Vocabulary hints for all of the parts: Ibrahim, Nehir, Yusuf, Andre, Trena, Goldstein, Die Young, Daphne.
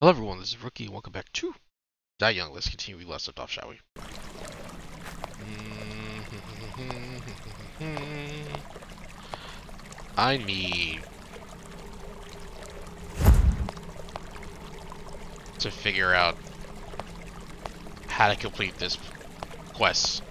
Hello everyone, this is Rookie, and welcome back to Die Young. Let's continue. We last left off, shall we? I need to figure out how to complete this quest.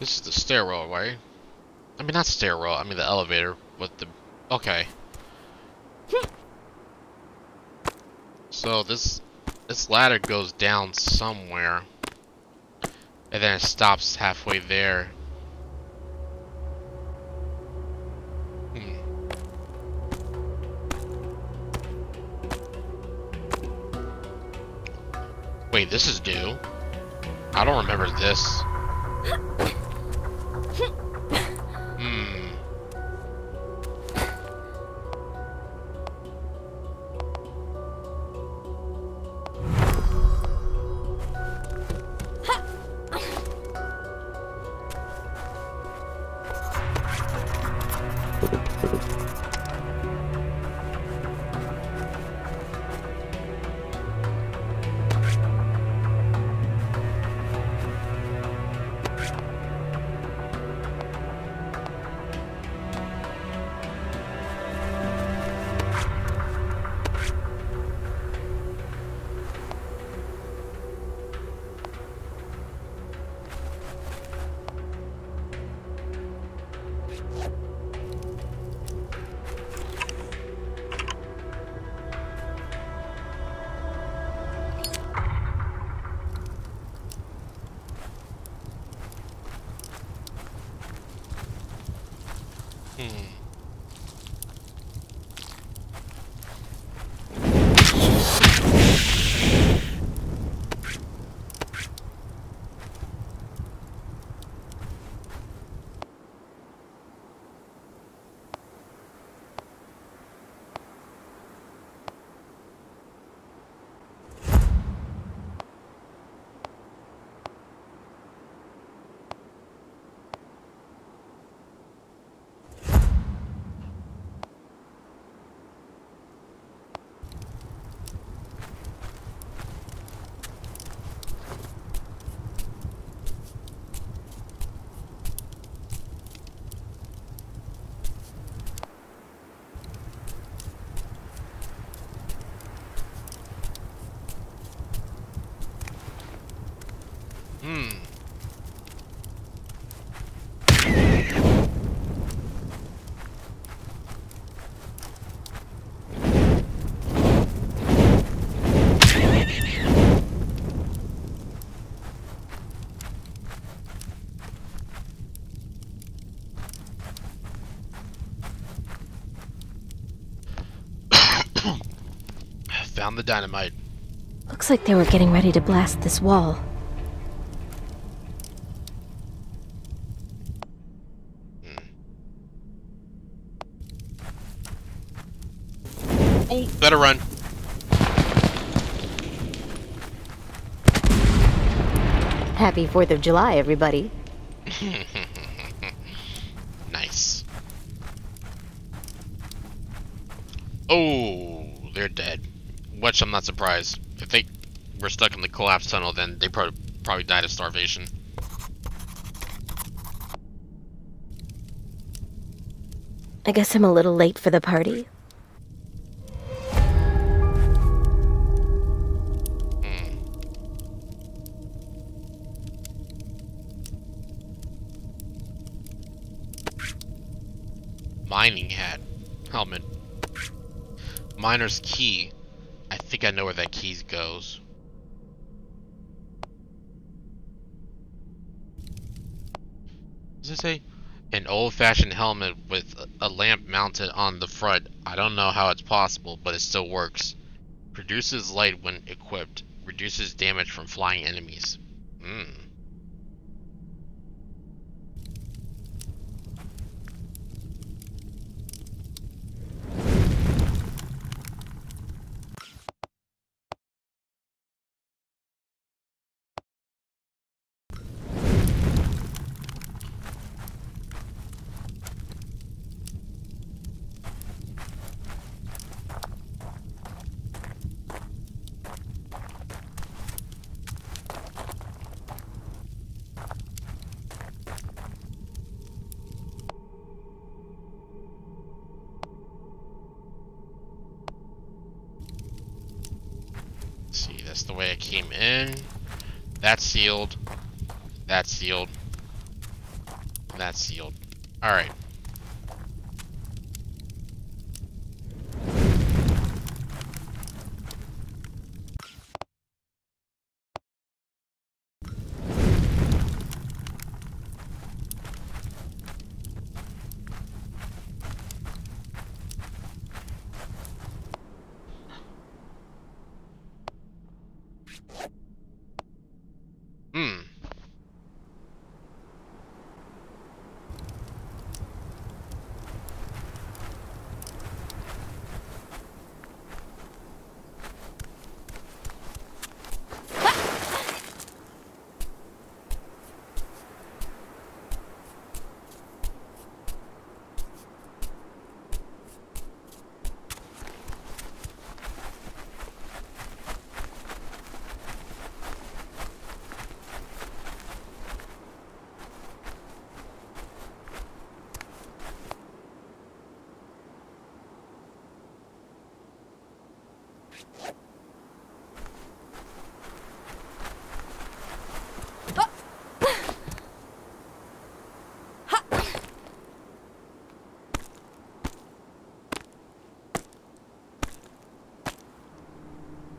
This is the stairwell, right? I mean, not stairwell, I mean the elevator with the... Okay. So this ladder goes down somewhere. And then it stops halfway there. Wait, this is new? I don't remember this. Found the dynamite. Looks like they were getting ready to blast this wall. Oh, better run. Happy 4th of July, everybody. Nice. Oh, they're dead. Which I'm not surprised. If they were stuck in the collapse tunnel, then they probably died of starvation. I guess I'm a little late for the party. Mining hat. Helmet. Miner's key. I think I know where that key goes. Does it say? An old-fashioned helmet with a lamp mounted on the front. I don't know how it's possible, but it still works. Produces light when equipped. Reduces damage from flying enemies. The way I came in. That's sealed. That's sealed. That's sealed. Alright.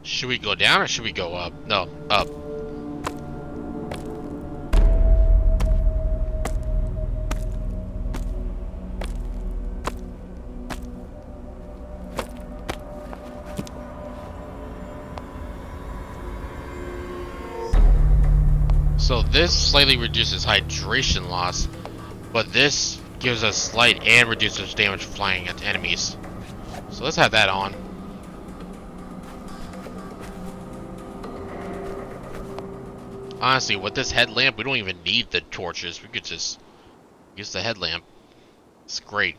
Should we go down or should we go up? No, up. So this slightly reduces hydration loss, but this gives us slight and reduces damage from flying at enemies. So let's have that on. Honestly, with this headlamp, we don't even need the torches. We could just use the headlamp. It's great.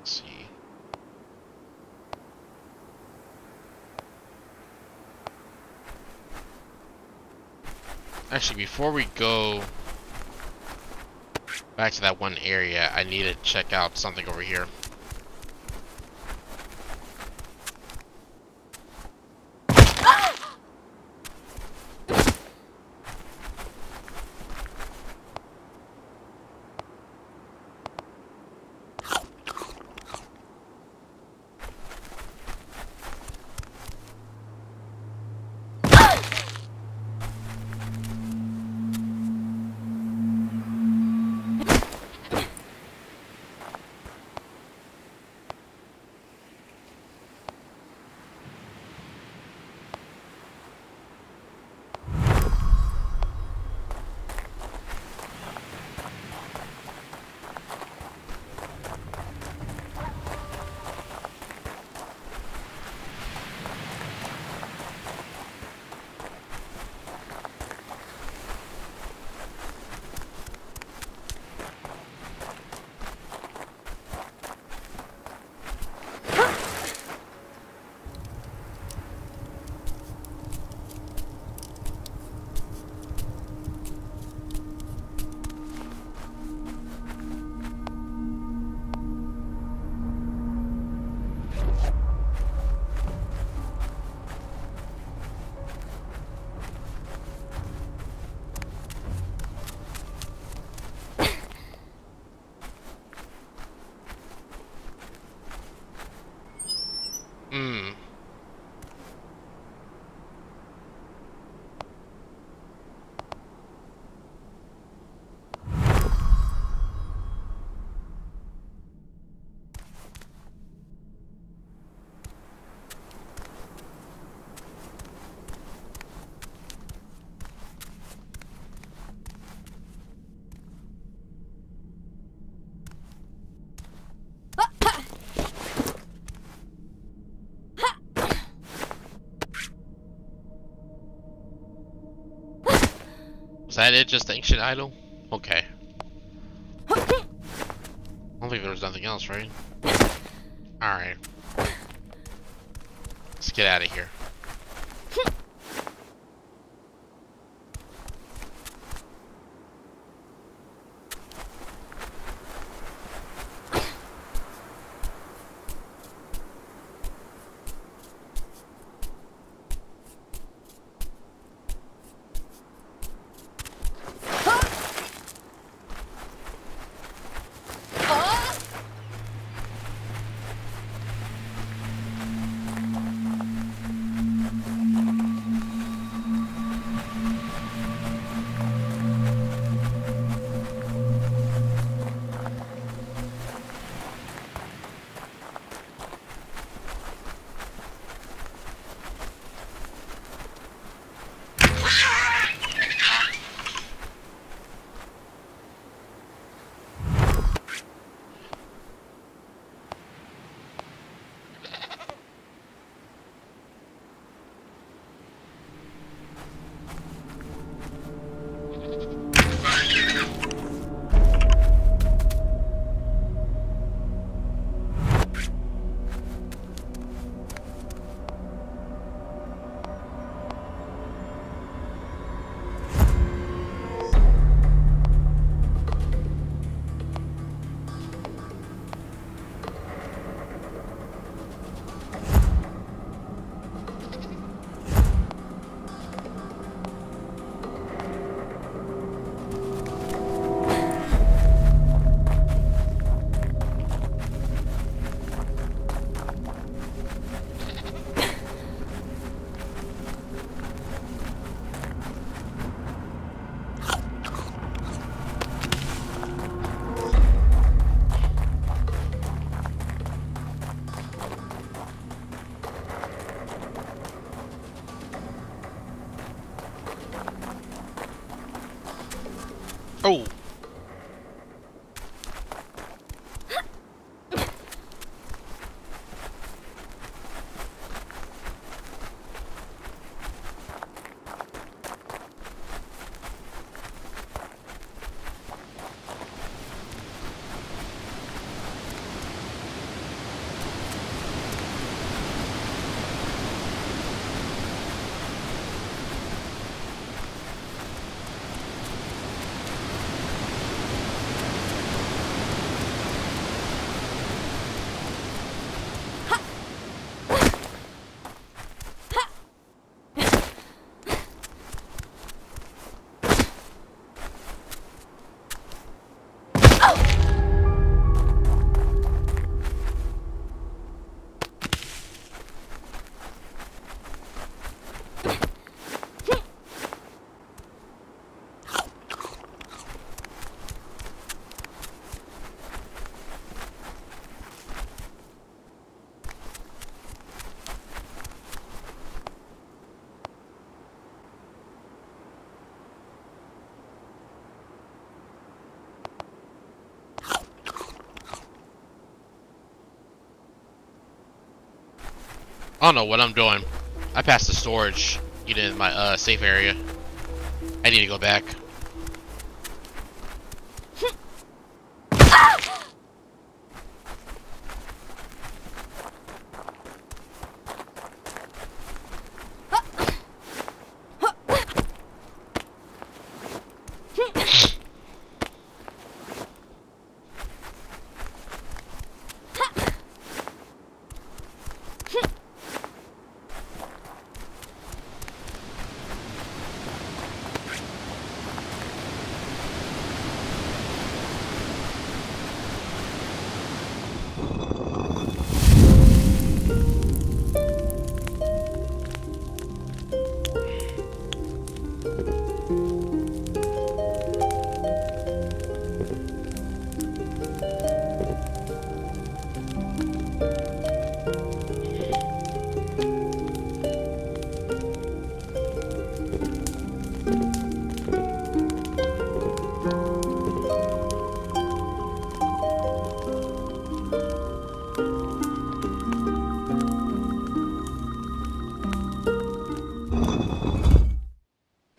Let's see. Actually, before we go back to that one area, I need to check out something over here. Hmm. Is that it? Just the ancient idol? Okay. I don't think there was nothing else, right? Alright. Let's get out of here. Oh! I don't know what I'm doing. I passed the storage unit in my safe area. I need to go back.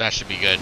That should be good.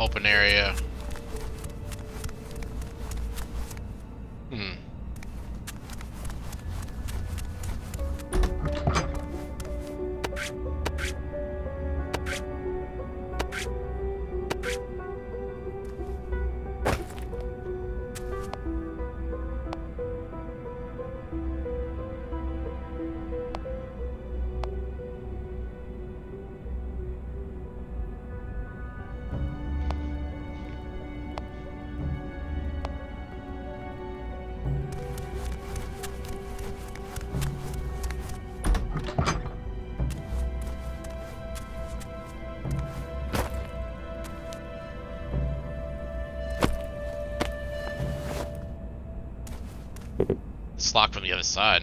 Open area. It's locked from the other side.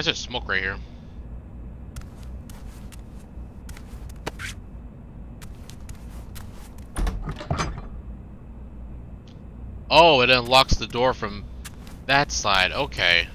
Why is there smoke right here? Oh, it unlocks the door from that side. Okay.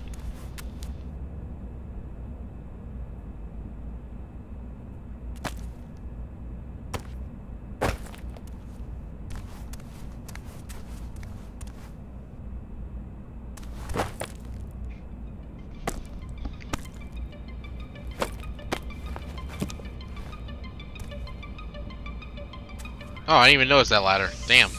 Oh, I didn't even notice that ladder. Damn.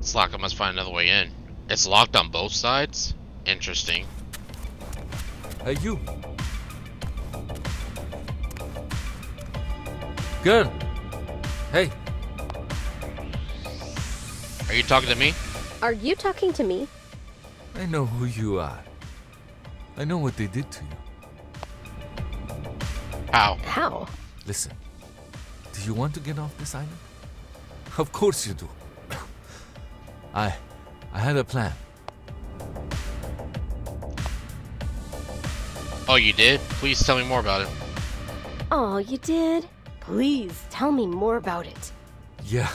It's locked. I must find another way in. It's locked on both sides? Interesting. Hey, you. Good. Hey. Are you talking to me? Are you talking to me? I know who you are. I know what they did to you. How? How? Listen. Do you want to get off this island? Of course you do. I had a plan. Oh, you did? Please tell me more about it. Oh, you did? Please, tell me more about it. Yeah.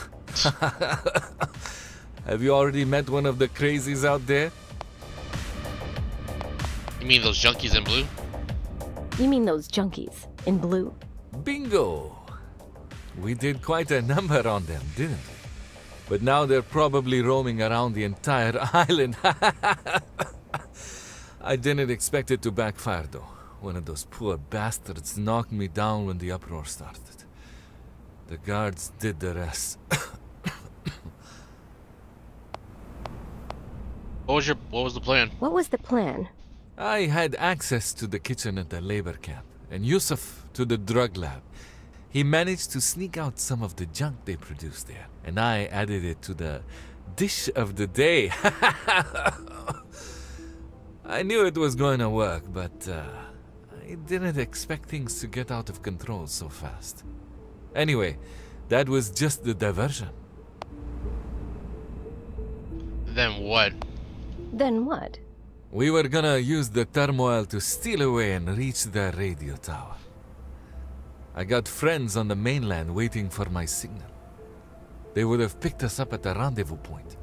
Have you already met one of the crazies out there? You mean those junkies in blue? You mean those junkies in blue? Bingo! We did quite a number on them, didn't we? But now they're probably roaming around the entire island. I didn't expect it to backfire, though. One of those poor bastards knocked me down when the uproar started. The guards did the rest. What was the plan? What was the plan? I had access to the kitchen at the labor camp, and Yusuf to the drug lab. He managed to sneak out some of the junk they produced there, and I added it to the dish of the day. I knew it was going to work, but I didn't expect things to get out of control so fast. Anyway, that was just the diversion. Then what? Then what? We were gonna use the turmoil to steal away and reach the radio tower. I got friends on the mainland waiting for my signal. They would have picked us up at the rendezvous point.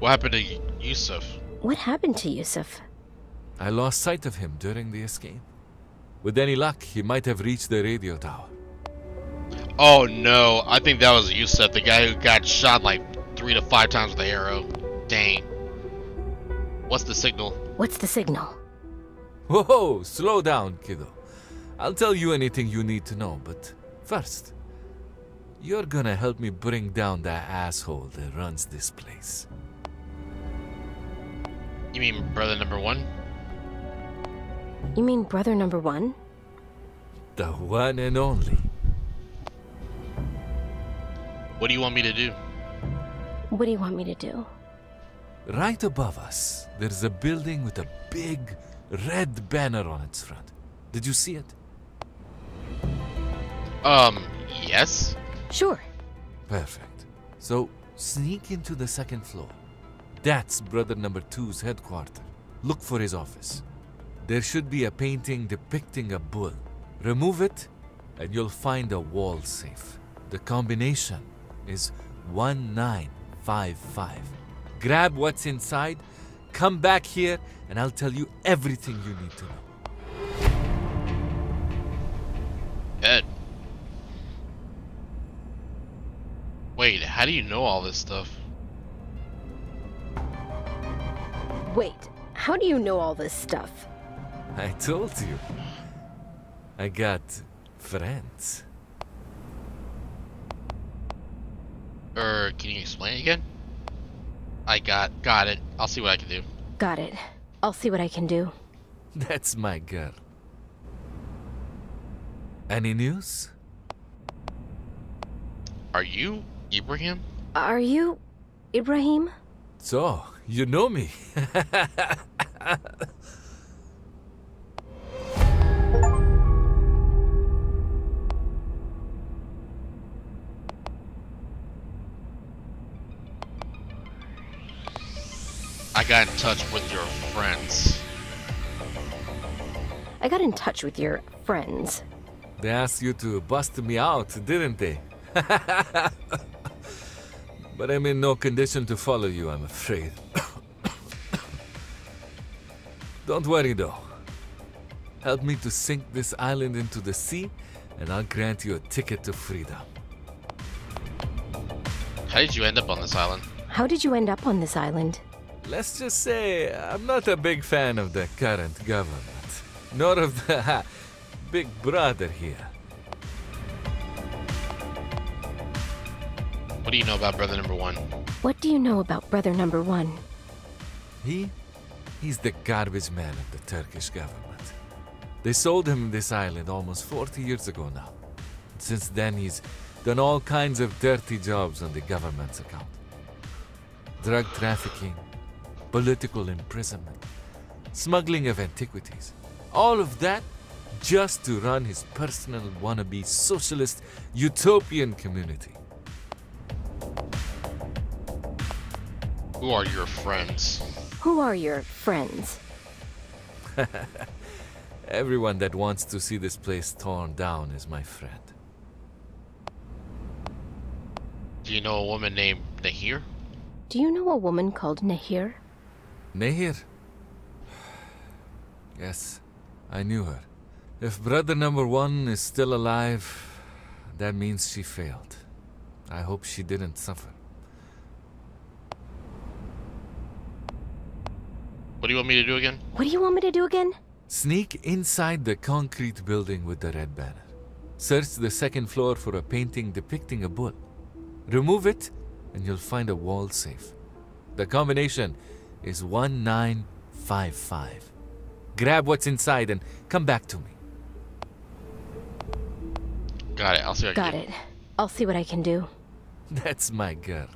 What happened to Yusuf? What happened to Yusuf? I lost sight of him during the escape. With any luck, he might have reached the radio tower. Oh no, I think that was Yusuf, the guy who got shot like 3 to 5 times with the arrow. Dang. What's the signal? What's the signal? Whoa, slow down, kiddo. I'll tell you anything you need to know, but first, you're gonna help me bring down that asshole that runs this place. You mean brother number one? You mean brother number one? The one and only. What do you want me to do? What do you want me to do? Right above us, there's a building with a big red banner on its front. Did you see it? Yes. Sure. Perfect. So, sneak into the second floor. That's brother number two's headquarters. Look for his office. There should be a painting depicting a bull. Remove it, and you'll find a wall safe. The combination is 1955. Grab what's inside, come back here, and I'll tell you everything you need to know. Ed. Wait, how do you know all this stuff? Wait, how do you know all this stuff? I told you. I got friends. Can you explain it again? Got it. I'll see what I can do. Got it. I'll see what I can do. That's my girl. Any news? Are you Ibrahim? Are you Ibrahim? So, you know me. I got in touch with your friends. I got in touch with your friends. They asked you to bust me out, didn't they? But I'm in no condition to follow you, I'm afraid. Don't worry, though. Help me to sink this island into the sea, and I'll grant you a ticket to freedom. How did you end up on this island? How did you end up on this island? Let's just say I'm not a big fan of the current government. Nor of the big brother here. What do you know about brother number one? What do you know about brother number one? He's the garbage man of the Turkish government. They sold him this island almost 40 years ago now. Since then, he's done all kinds of dirty jobs on the government's account. Drug trafficking, political imprisonment, smuggling of antiquities. All of that just to run his personal wannabe socialist utopian community. Who are your friends? Who are your friends? Everyone that wants to see this place torn down is my friend. Do you know a woman named Nehir? Do you know a woman called Nehir? Nehir? Yes. I knew her. If brother number one is still alive, that means she failed. I hope she didn't suffer. What do you want me to do again? What do you want me to do again? Sneak inside the concrete building with the red banner. Search the second floor for a painting depicting a bull. Remove it, and you'll find a wall safe. The combination is 1955. Grab what's inside and come back to me. Got it. I'll see what I can do. Got it. I'll see what I can do. That's my girl.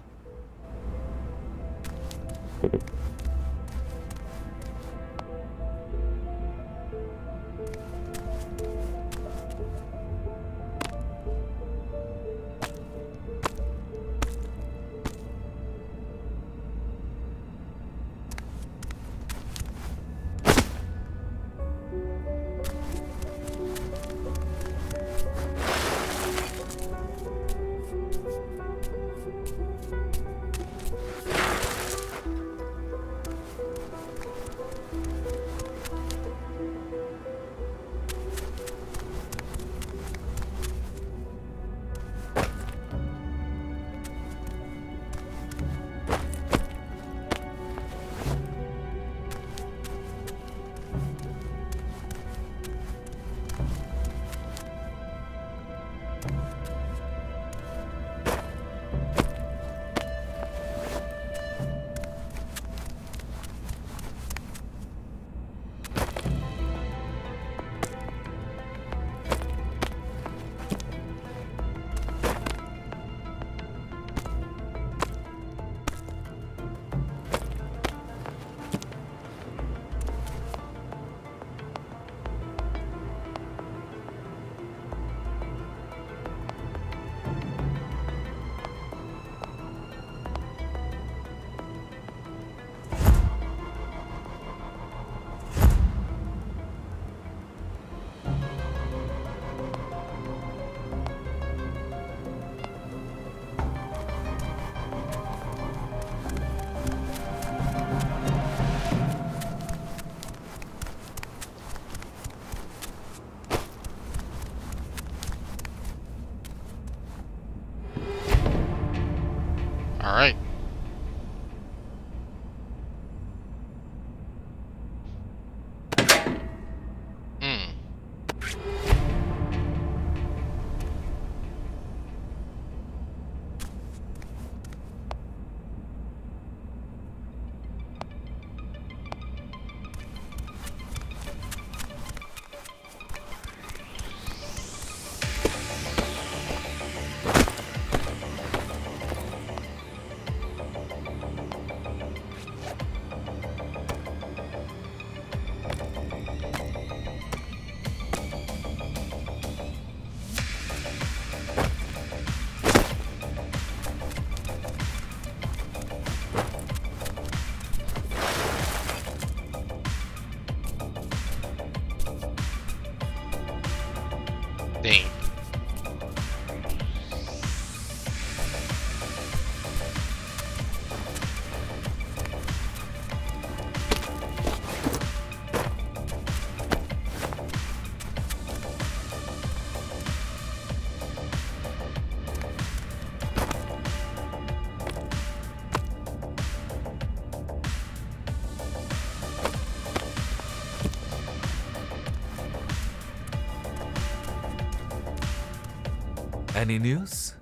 Any news?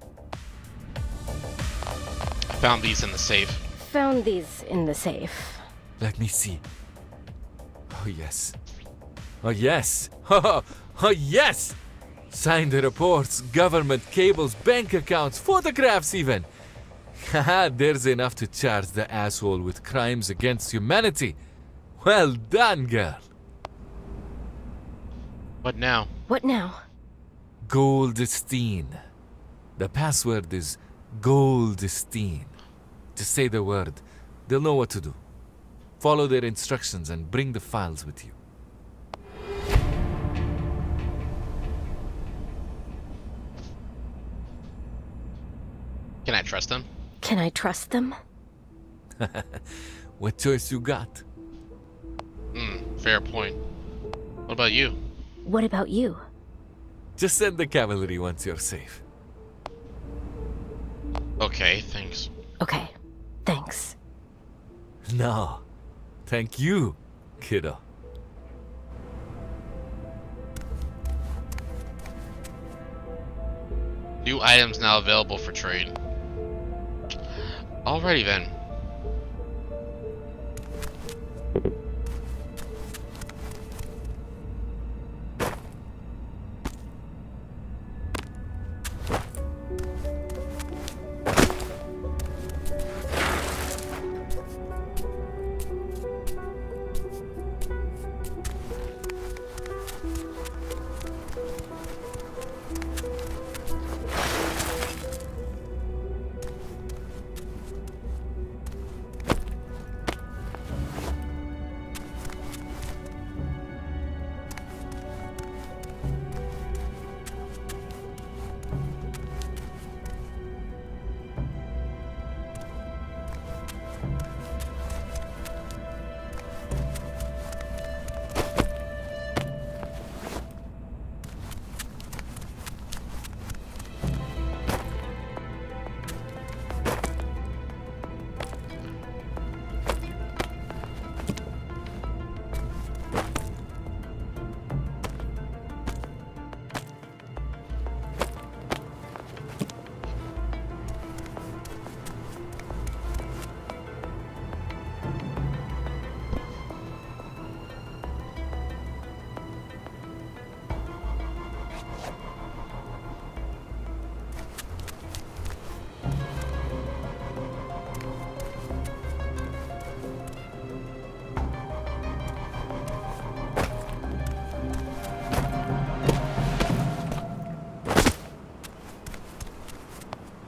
I found these in the safe. Let me see. Oh, yes. Oh, yes. Oh, yes! Signed reports, government cables, bank accounts, photographs even. Haha, there's enough to charge the asshole with crimes against humanity. Well done, girl. What now? Goldstein. The password is Goldstein. Just say the word. They'll know what to do. Follow their instructions and bring the files with you. Can I trust them? What choice you got? Fair point. What about you? Just send the cavalry once you're safe. Okay, thanks. No, thank you, kiddo. New items now available for trade. Alrighty then.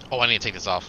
Oh, I need to take this off.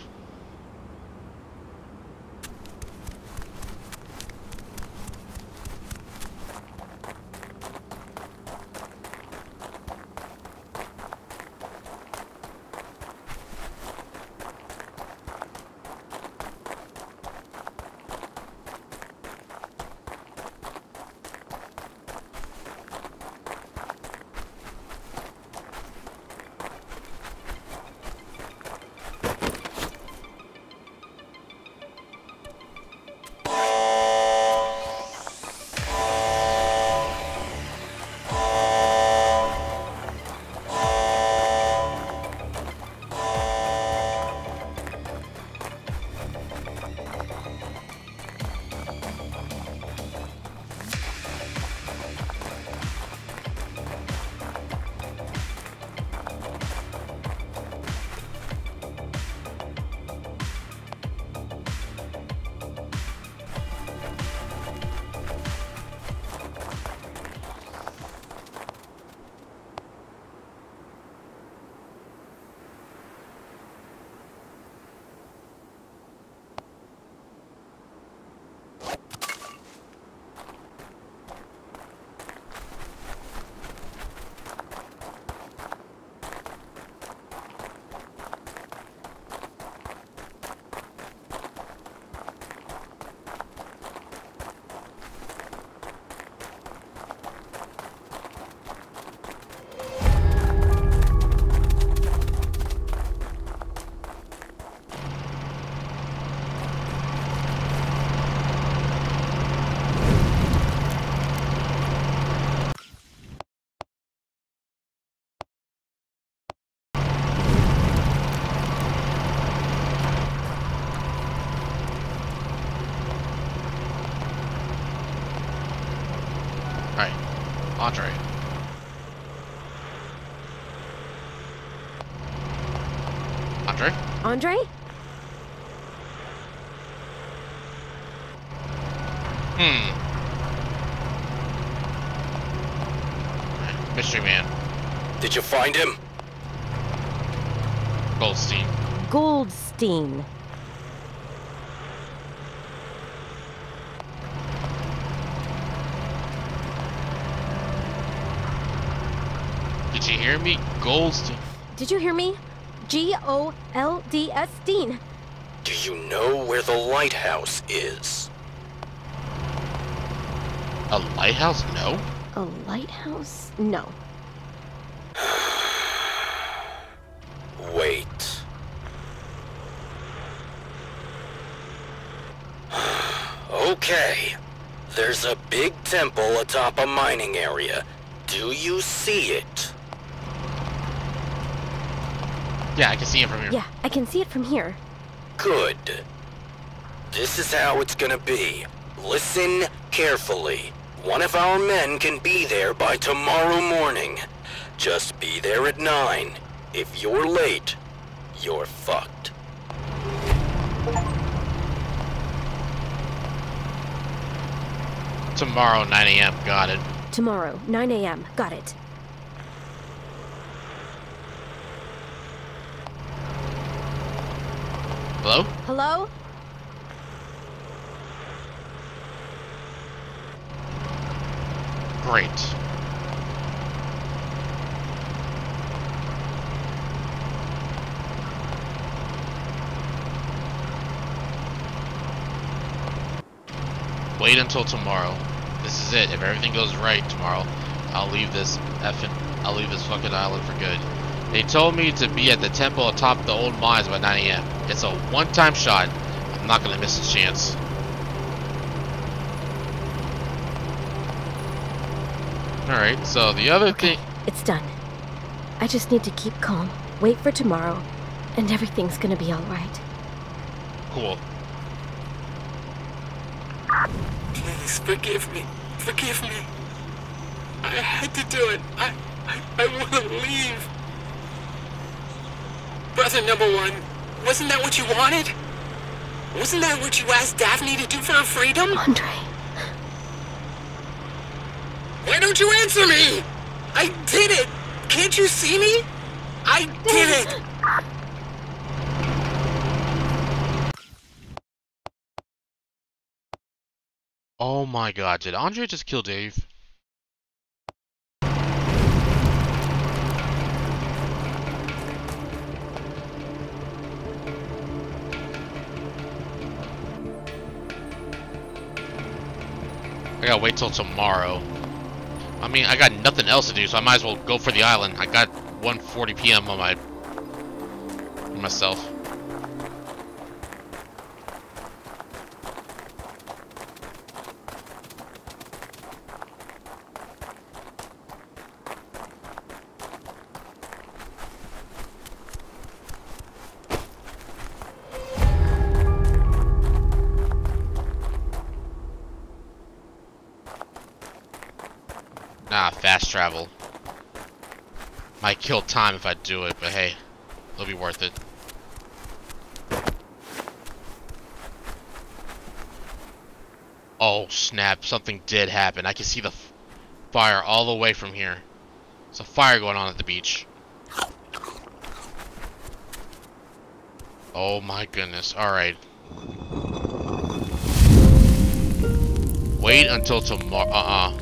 Andre. Andre? Andre? Hmm. Mystery man. Did you find him? Goldstein. Goldstein. Did you hear me? Goldstein. Did you hear me? G-O-L-D-S-Dean. Do you know where the lighthouse is? A lighthouse? No. A lighthouse? No. Wait. Okay. There's a big temple atop a mining area. Do you see it? Yeah, I can see it from here. Yeah, I can see it from here. Good. This is how it's gonna be. Listen carefully. One of our men can be there by tomorrow morning. Just be there at 9. If you're late, you're fucked. Tomorrow, 9 a.m. Got it. Tomorrow, 9 a.m. Got it. Hello? Hello? Great. Wait until tomorrow. This is it. If everything goes right tomorrow, I'll leave this fucking island for good. They told me to be at the temple atop the old mines by 9 a.m. It's a one-time shot. I'm not gonna miss a chance. Alright, so the other thing... It's done. I just need to keep calm, wait for tomorrow, and everything's gonna be alright. Cool. Please forgive me. Forgive me. I had to do it. I wanna leave. Brother number one, wasn't that what you wanted? Wasn't that what you asked Daphne to do for her freedom? Andre. Why don't you answer me? I did it! Can't you see me? I did it! Oh my god, did Andre just kill Dave? I gotta wait till tomorrow. I mean, I got nothing else to do, so I might as well go for the island. I got 1:40 p.m. on myself. Fast travel. Might kill time if I do it, but hey, it'll be worth it. Oh snap, something did happen. I can see the fire all the way from here. There's a fire going on at the beach. Oh my goodness, alright. Wait until tomorrow.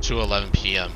To 11 p.m.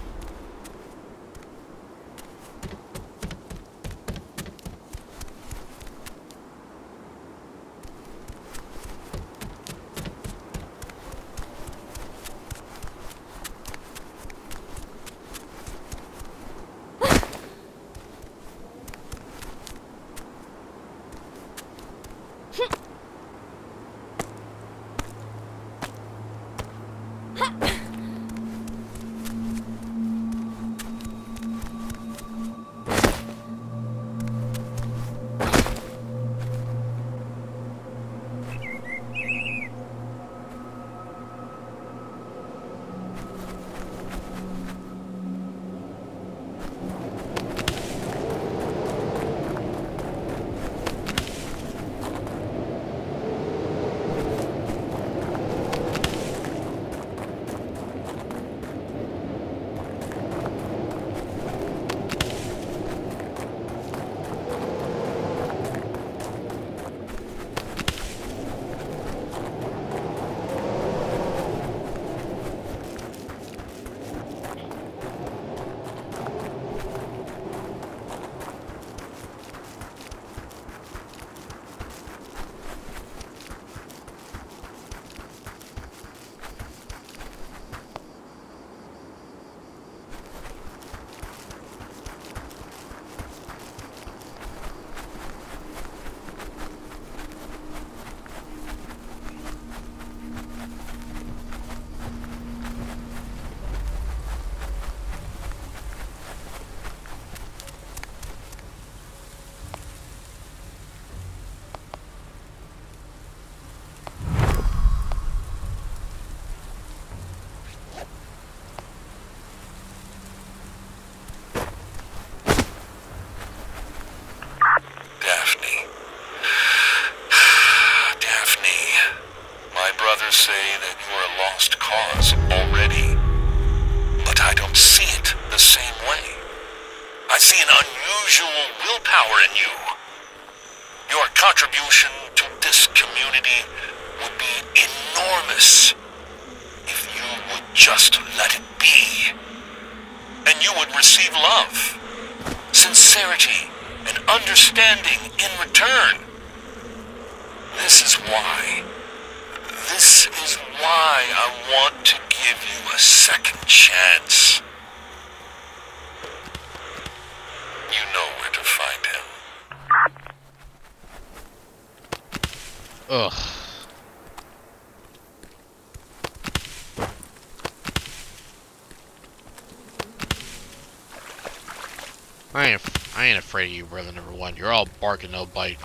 Afraid of you, brother number one. You're all bark and no bite.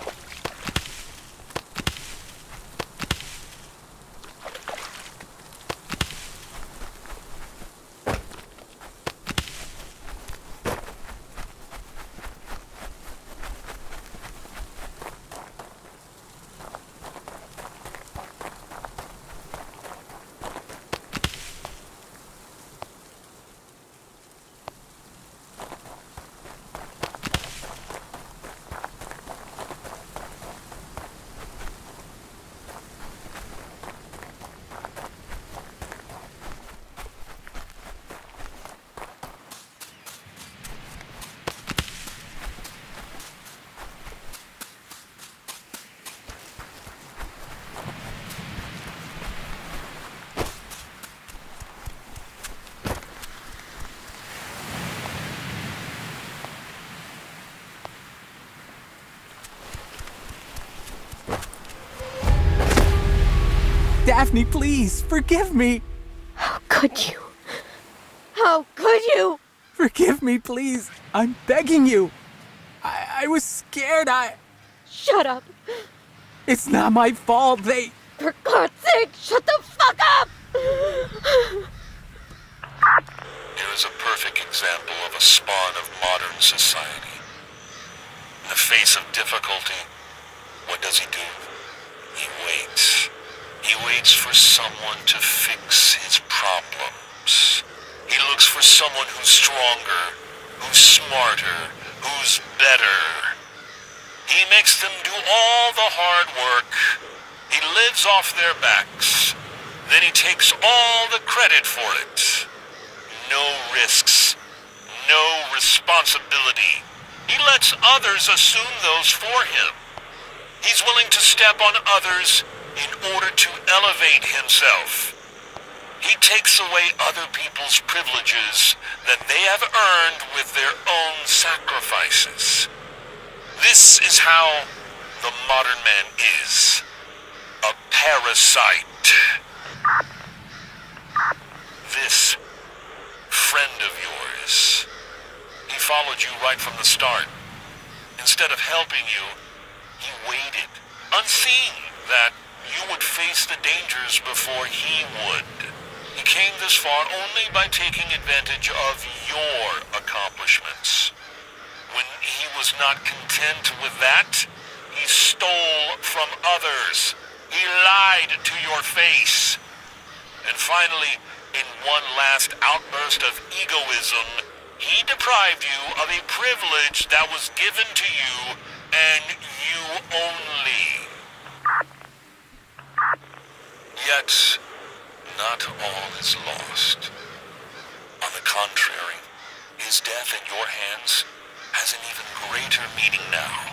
Daphne, please, forgive me! How could you? How could you? Forgive me, please! I'm begging you! I was scared, Shut up! It's not my fault, they... For God's sake, shut the fuck up! Here is a perfect example of a spawn of modern society. In the face of difficulty, what does he do? He waits. He waits for someone to fix his problems. He looks for someone who's stronger, who's smarter, who's better. He makes them do all the hard work. He lives off their backs. Then he takes all the credit for it. No risks, no responsibility. He lets others assume those for him. He's willing to step on others in order to elevate himself. He takes away other people's privileges that they have earned with their own sacrifices. This is how the modern man is. A parasite. friend of yours. He followed you right from the start. Instead of helping you, he waited, unseeing that you would face the dangers before he would. He came this far only by taking advantage of your accomplishments. When he was not content with that, he stole from others. He lied to your face. And finally, in one last outburst of egoism, he deprived you of a privilege that was given to you, and you only. Yet, not all is lost. On the contrary, his death at your hands has an even greater meaning now.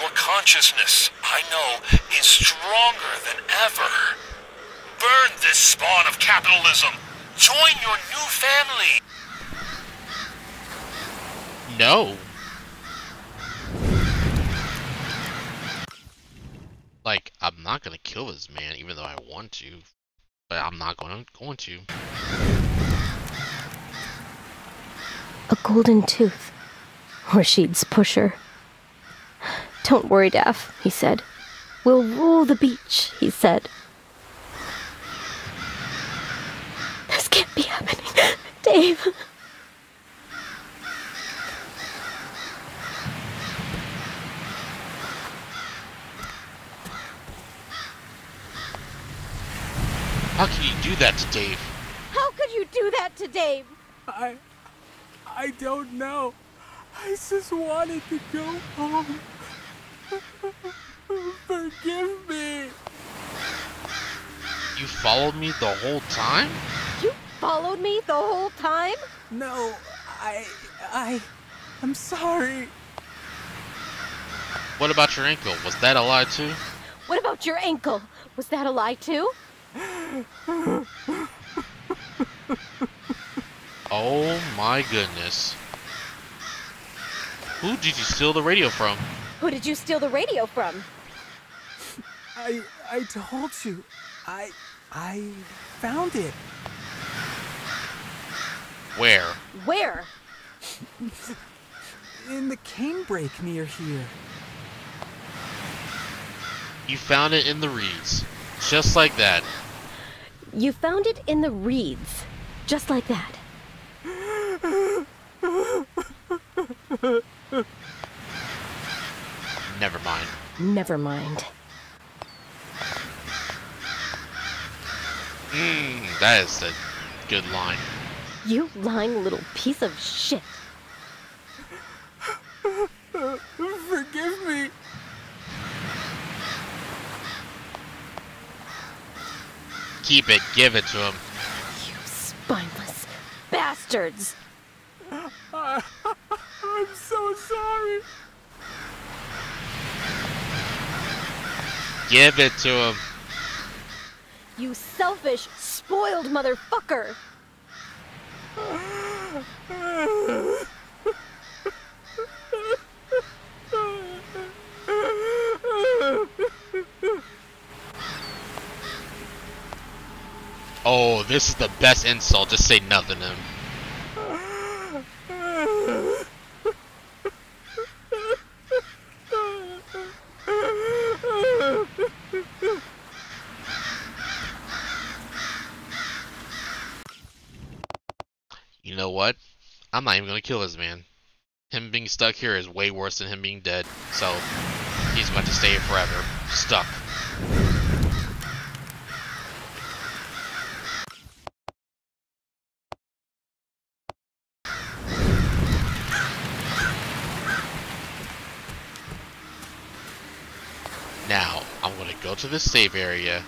Your consciousness, I know, is stronger than ever. Burn this spawn of capitalism! Join your new family! No. Like, I'm not gonna kill this man, even though I want to. But I'm not going to. A golden tooth. Rashid's pusher. Don't worry, Daph, he said. We'll rule the beach, he said. This can't be happening, Dave. How can you do that to Dave? How could you do that to Dave? I don't know. I just wanted to go home. Forgive me. You followed me the whole time? You followed me the whole time? No, I'm sorry. What about your ankle? Was that a lie too? What about your ankle? Was that a lie too? Oh my goodness. Who did you steal the radio from? Who did you steal the radio from? I told you. I found it. Where? Where? In the canebrake near here. You found it in the reeds. Just like that. You found it in the reeds. Just like that. Never mind. Never mind. That is a good line. You lying little piece of shit. Forgive me. Keep it, give it to him. You spineless bastards! I'm so sorry! Give it to him. You selfish, spoiled motherfucker! Oh, this is the best insult. Just say nothing to him. You know what? I'm not even gonna kill this man. Him being stuck here is way worse than him being dead. So, he's about to stay here forever. Stuck. Go to the save area,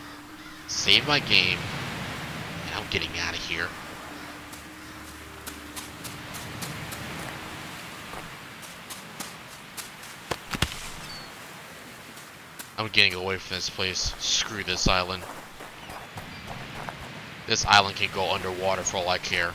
save my game, and I'm getting out of here. I'm getting away from this place. Screw this island. This island can go underwater for all I care.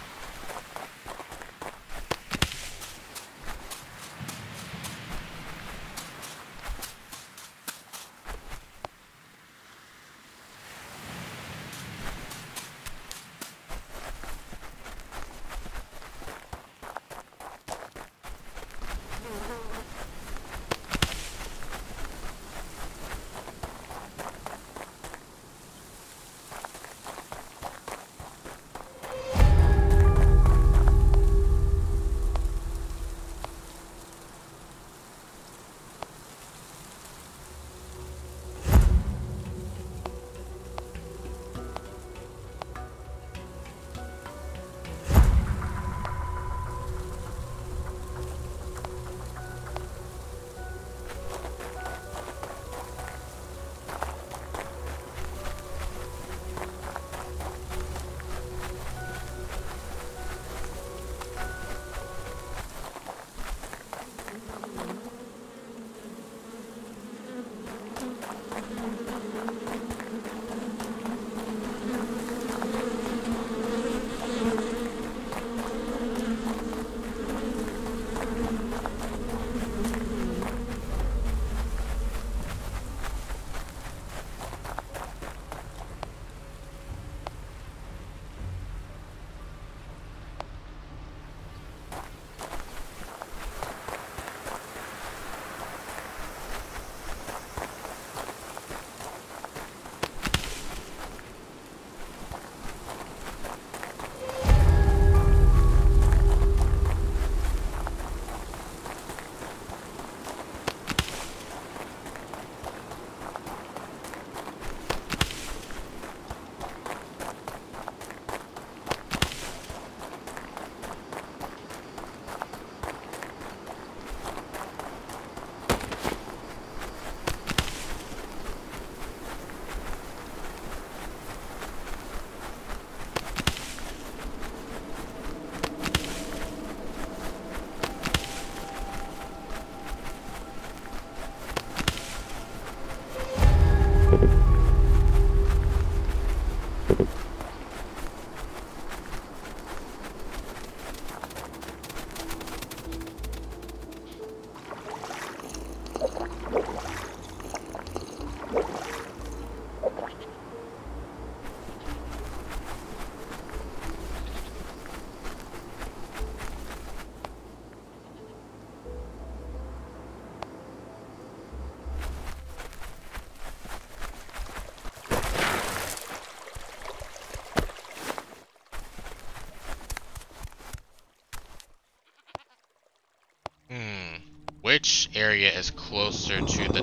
which area is closer to the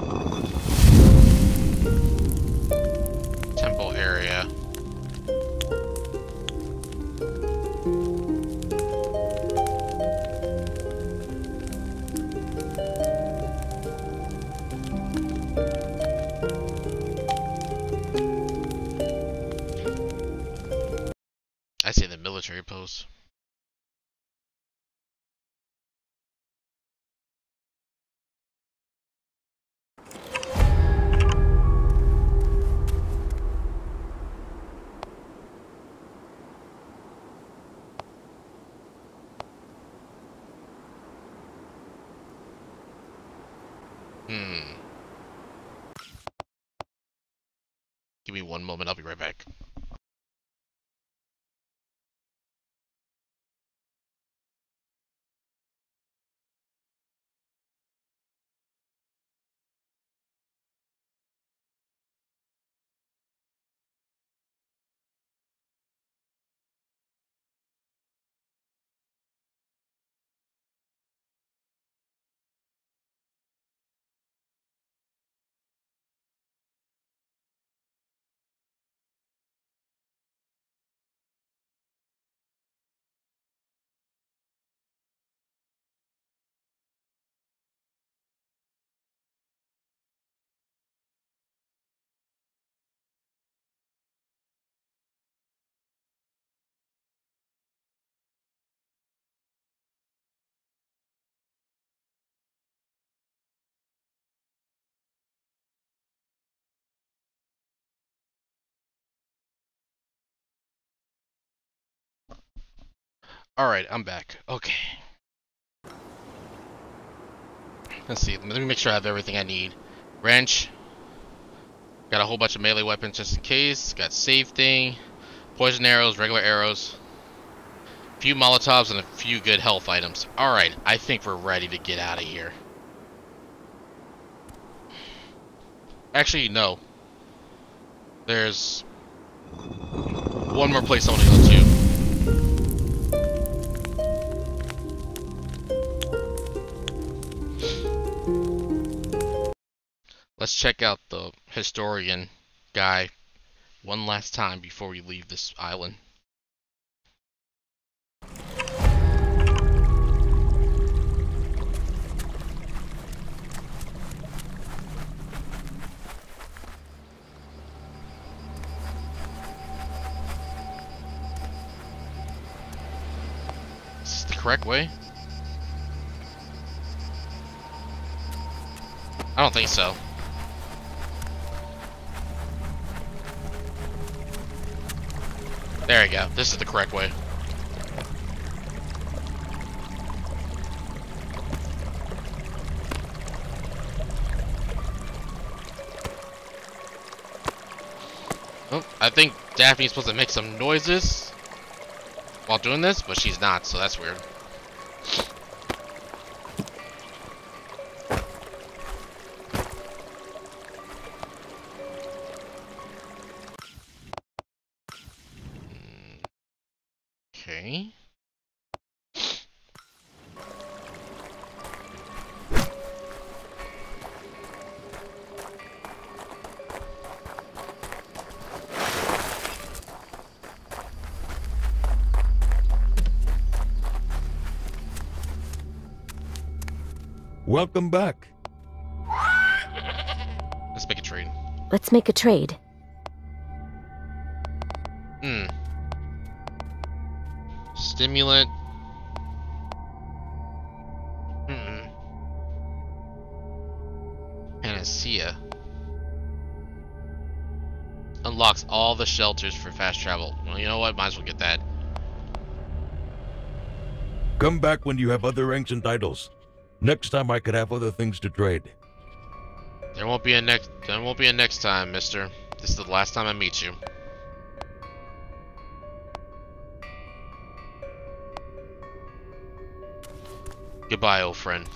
temple area. I say the military post. Give me one moment, I'll be right back. Alright, I'm back. Okay. Let's see. Let me make sure I have everything I need. Wrench. Got a whole bunch of melee weapons just in case. Got save thing. Poison arrows, regular arrows. A few Molotovs and a few good health items. Alright, I think we're ready to get out of here. Actually, no. There's one more place I want to go to. Let's check out the historian guy one last time before we leave this island. Is this the correct way? I don't think so. There we go. This is the correct way. Oh, I think Daphne's supposed to make some noises while doing this, but she's not, so that's weird. Welcome back. Let's make a trade. Let's make a trade. Stimulant. Panacea. Unlocks all the shelters for fast travel. Well, you know what? Might as well get that. Come back when you have other ancient idols. Next time I could have other things to trade. There won't be a next time, mister. This is the last time I meet you. Goodbye, old friend.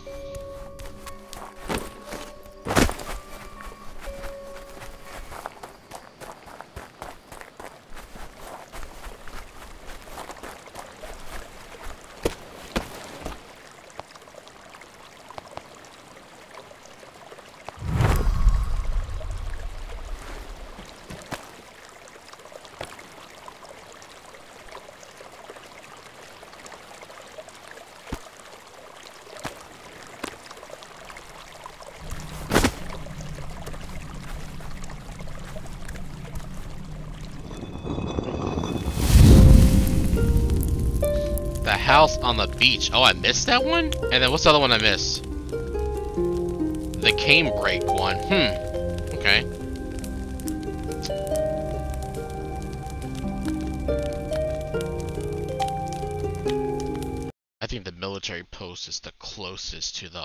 house on the beach. Oh, I missed that one? And then what's the other one I missed? The cane break one. Okay. I think the military post is the closest to the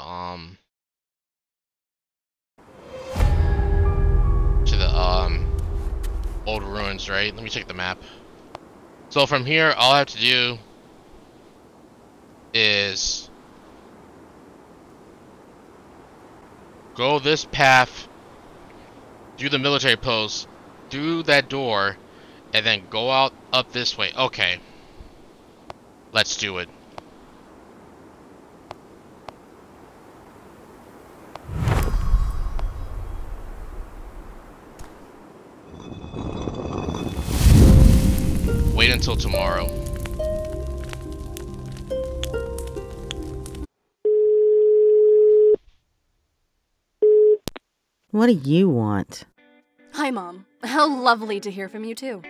old ruins, right? Let me check the map. So from here, all I have to do is go this path, do the military post, do that door, and then go out up this way. Okay. Let's do it. Wait until tomorrow. What do you want? Hi, Mom. How lovely to hear from you, too.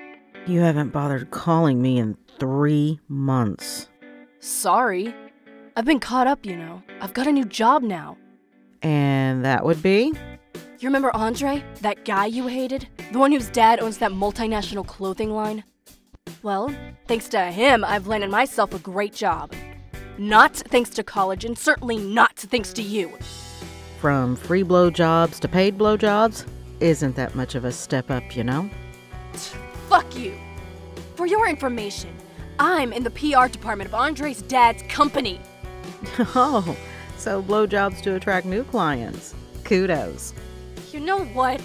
You haven't bothered calling me in 3 months. Sorry. I've been caught up, you know. I've got a new job now. And that would be? You remember Andre? That guy you hated? The one whose dad owns that multinational clothing line? Well, thanks to him, I've landed myself a great job. Not thanks to college, and certainly not thanks to you. From free blowjobs to paid blowjobs, isn't that much of a step up, you know? Fuck you. For your information, I'm in the PR department of Andre's dad's company. Oh, so blowjobs to attract new clients. Kudos. You know what?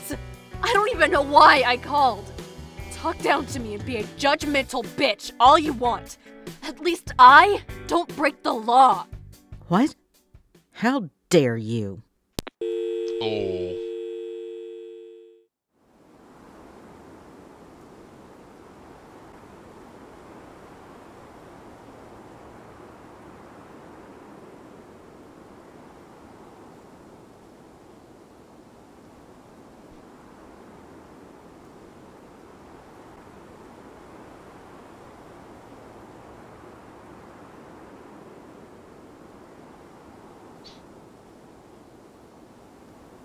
I don't even know why I called. Talk down to me and be a judgmental bitch all you want. At least I don't break the law. What? How dare you? Oh.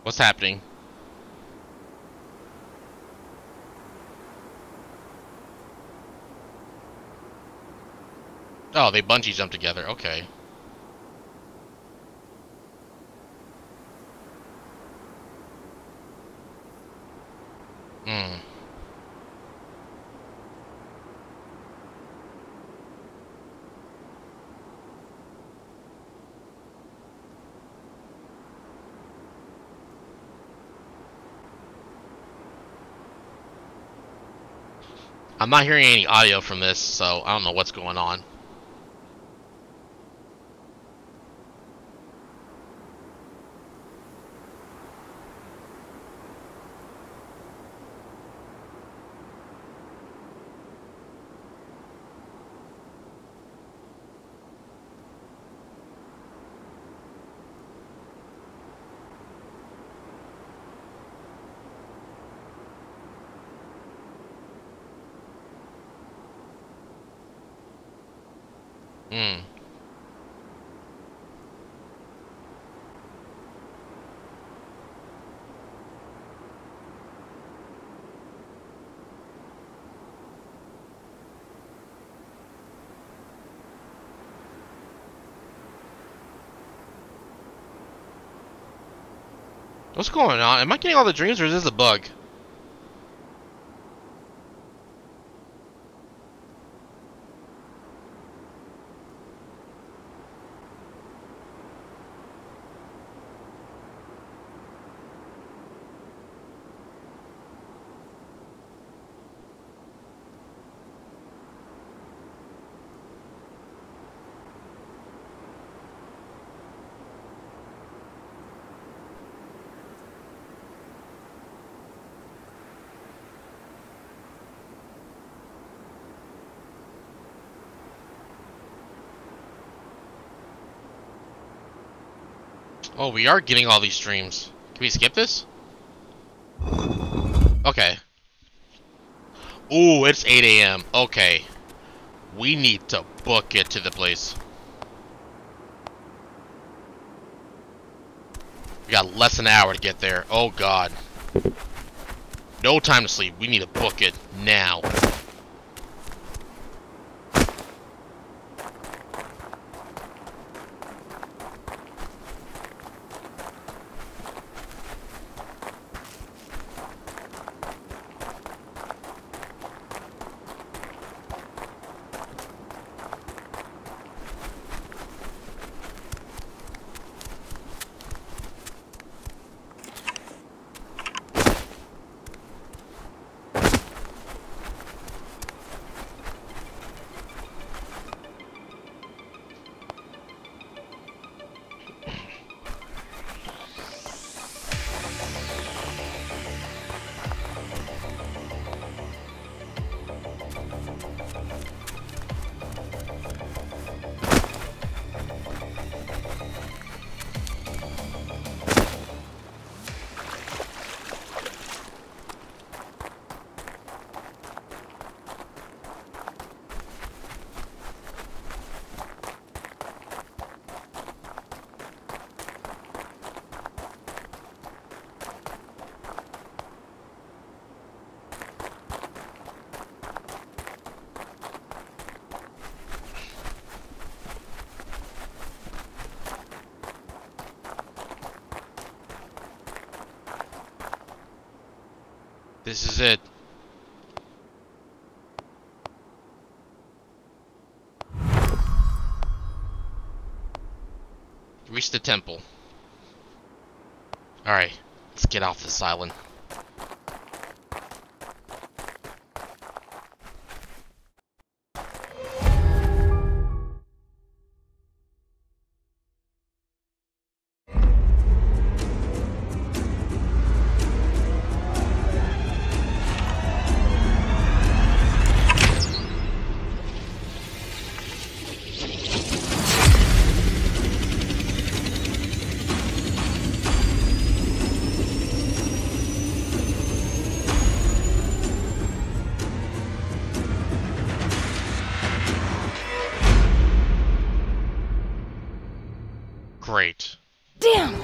What's happening? Oh, they bungee jump together. Okay. I'm not hearing any audio from this, so I don't know what's going on. What's going on? Am I getting all the dreams, or is this a bug? Oh, we are getting all these streams. Can we skip this? Okay. Ooh, it's 8 AM. Okay. We need to book it to the place. We got less than an hour to get there. Oh god. No time to sleep. We need to book it now. This is it. Reach the temple. Alright, let's get off this island. Great. Damn.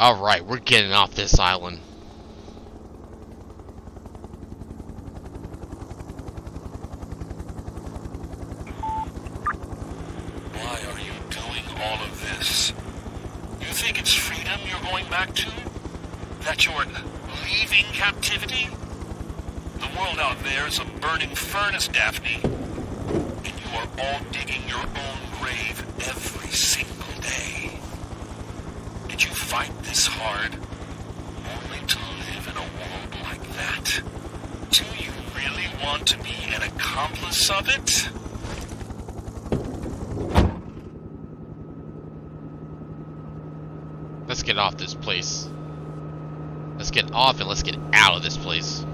Alright, we're getting off this island. Why are you doing all of this? You think it's free kingdom you're going back to? That you're leaving captivity? The world out there is a burning furnace, Daphne. And you are all digging your own grave every single day. Did you fight this hard only to live in a world like that? Do you really want to be an accomplice of it? Let's get off this place. Let's get off and let's get out of this place.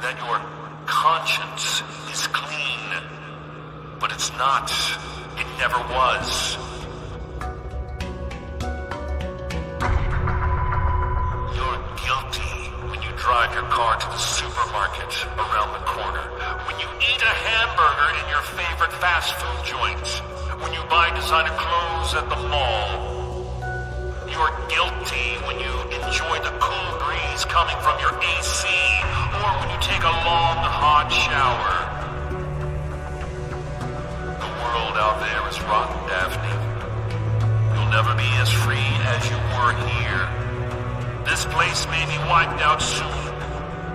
That your conscience is clean, but it's not. It never was. You're guilty when you drive your car to the supermarket around the corner, when you eat a hamburger in your favorite fast food joint, when you buy designer clothes at the mall. You're guilty when you enjoy the cool breeze coming from your AC, or when you take a long, hot shower. The world out there is rotten, Daphne. You'll never be as free as you were here. This place may be wiped out soon,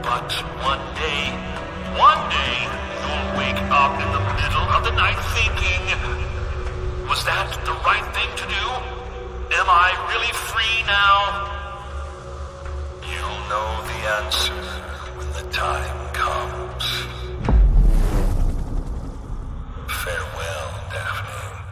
but one day, you'll wake up in the middle of the night thinking, was that the right thing to do? Am I really free now? You'll know the answer when the time comes. Farewell, Daphne.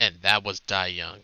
And that was Die Young.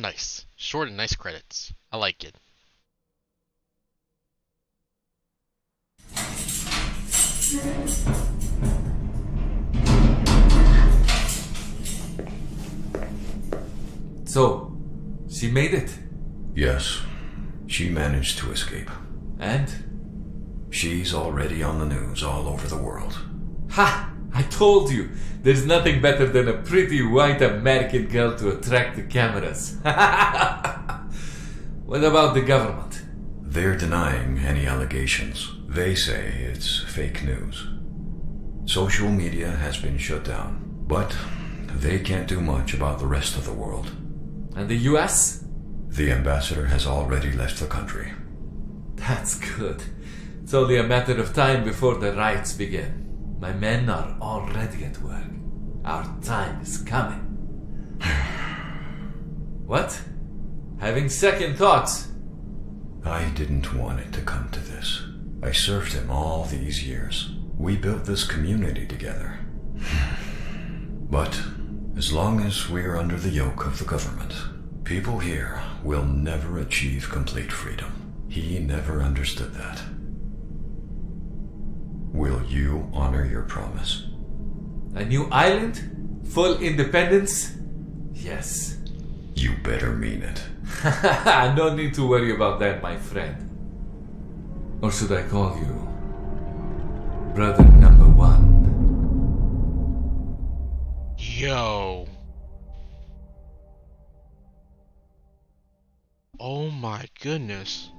Nice. Short and nice credits. I like it. So, she made it? Yes. She managed to escape. And? She's already on the news all over the world. Ha! I told you! There's nothing better than a pretty white American girl to attract the cameras. What about the government? They're denying any allegations. They say it's fake news. Social media has been shut down, but they can't do much about the rest of the world. And the US? The ambassador has already left the country. That's good. It's only a matter of time before the riots begin. My men are already at work. Our time is coming. What? Having second thoughts? I didn't want it to come to this. I served him all these years. We built this community together. But as long as we're under the yoke of the government, people here will never achieve complete freedom. He never understood that. Will you honor your promise? A new island? Full independence? Yes. You better mean it. No need to worry about that, my friend. Or should I call you brother number one? Yo. Oh my goodness.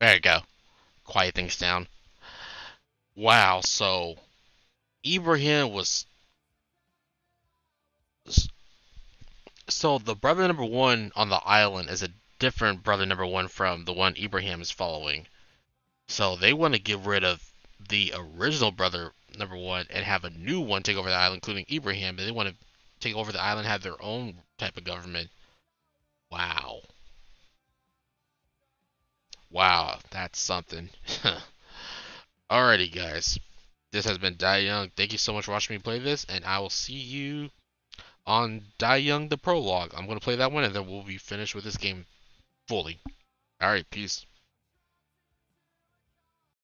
There you go. Quiet things down. Wow, so Ibrahim was... So the brother number one on the island is a different brother number one from the one Ibrahim is following. So they want to get rid of the original brother number one and have a new one take over the island, including Ibrahim. But they want to take over the island and have their own type of government. Wow. Wow, that's something. Alrighty, guys. This has been Die Young. Thank you so much for watching me play this, and I will see you on Die Young the Prologue. I'm going to play that one, and then we'll be finished with this game fully. Alright, peace.